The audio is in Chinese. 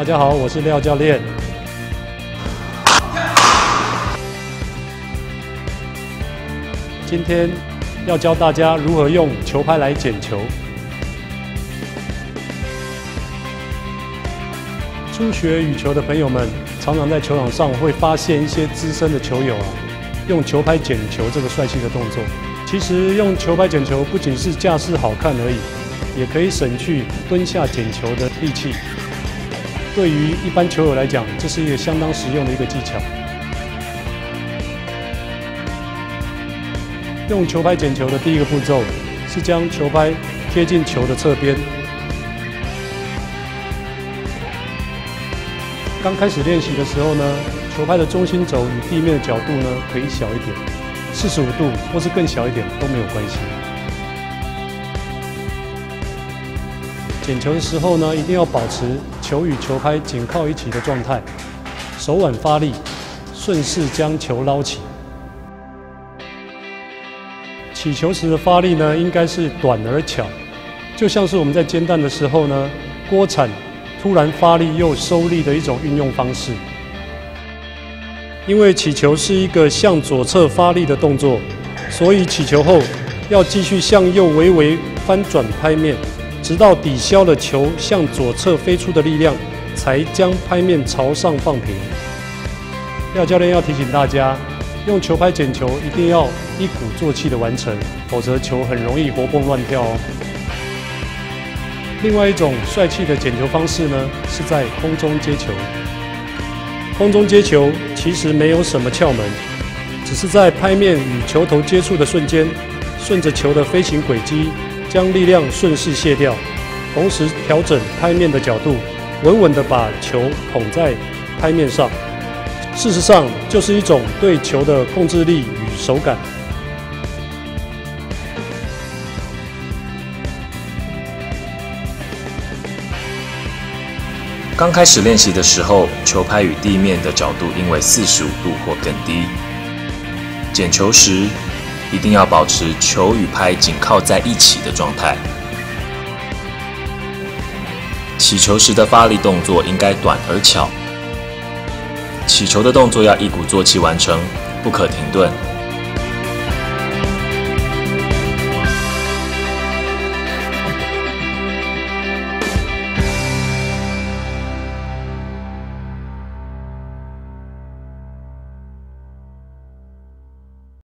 大家好，我是廖教练。今天要教大家如何用球拍来捡球。初学羽球的朋友们，常常在球场上会发现一些资深的球友用球拍捡球这个帅气的动作。其实用球拍捡球不仅是架势好看而已，也可以省去蹲下捡球的力气。 对于一般球友来讲，这是一个相当实用的一个技巧。用球拍捡球的第一个步骤是将球拍贴近球的侧边。刚开始练习的时候呢，球拍的中心轴与地面的角度呢可以小一点，45度或是更小一点都没有关系。 捡球的时候呢，一定要保持球与球拍紧靠一起的状态，手腕发力，顺势将球捞起。起球时的发力呢，应该是短而巧，就像是我们在煎蛋的时候呢，锅铲突然发力又收力的一种运用方式。因为起球是一个向左侧发力的动作，所以起球后要继续向右微微翻转拍面。 直到抵消了球向左侧飞出的力量，才将拍面朝上放平。廖教练要提醒大家，用球拍捡球一定要一鼓作气的完成，否则球很容易活蹦乱跳哦。另外一种帅气的捡球方式呢，是在空中接球。空中接球其实没有什么窍门，只是在拍面与球头接触的瞬间，顺着球的飞行轨迹。 将力量顺势卸掉，同时调整拍面的角度，稳稳地把球捧在拍面上。事实上，就是一种对球的控制力与手感。刚开始练习的时候，球拍与地面的角度应为45度或更低。捡球时， 一定要保持球与拍紧靠在一起的状态。起球时的发力动作应该短而巧。起球的动作要一鼓作气完成，不可停顿。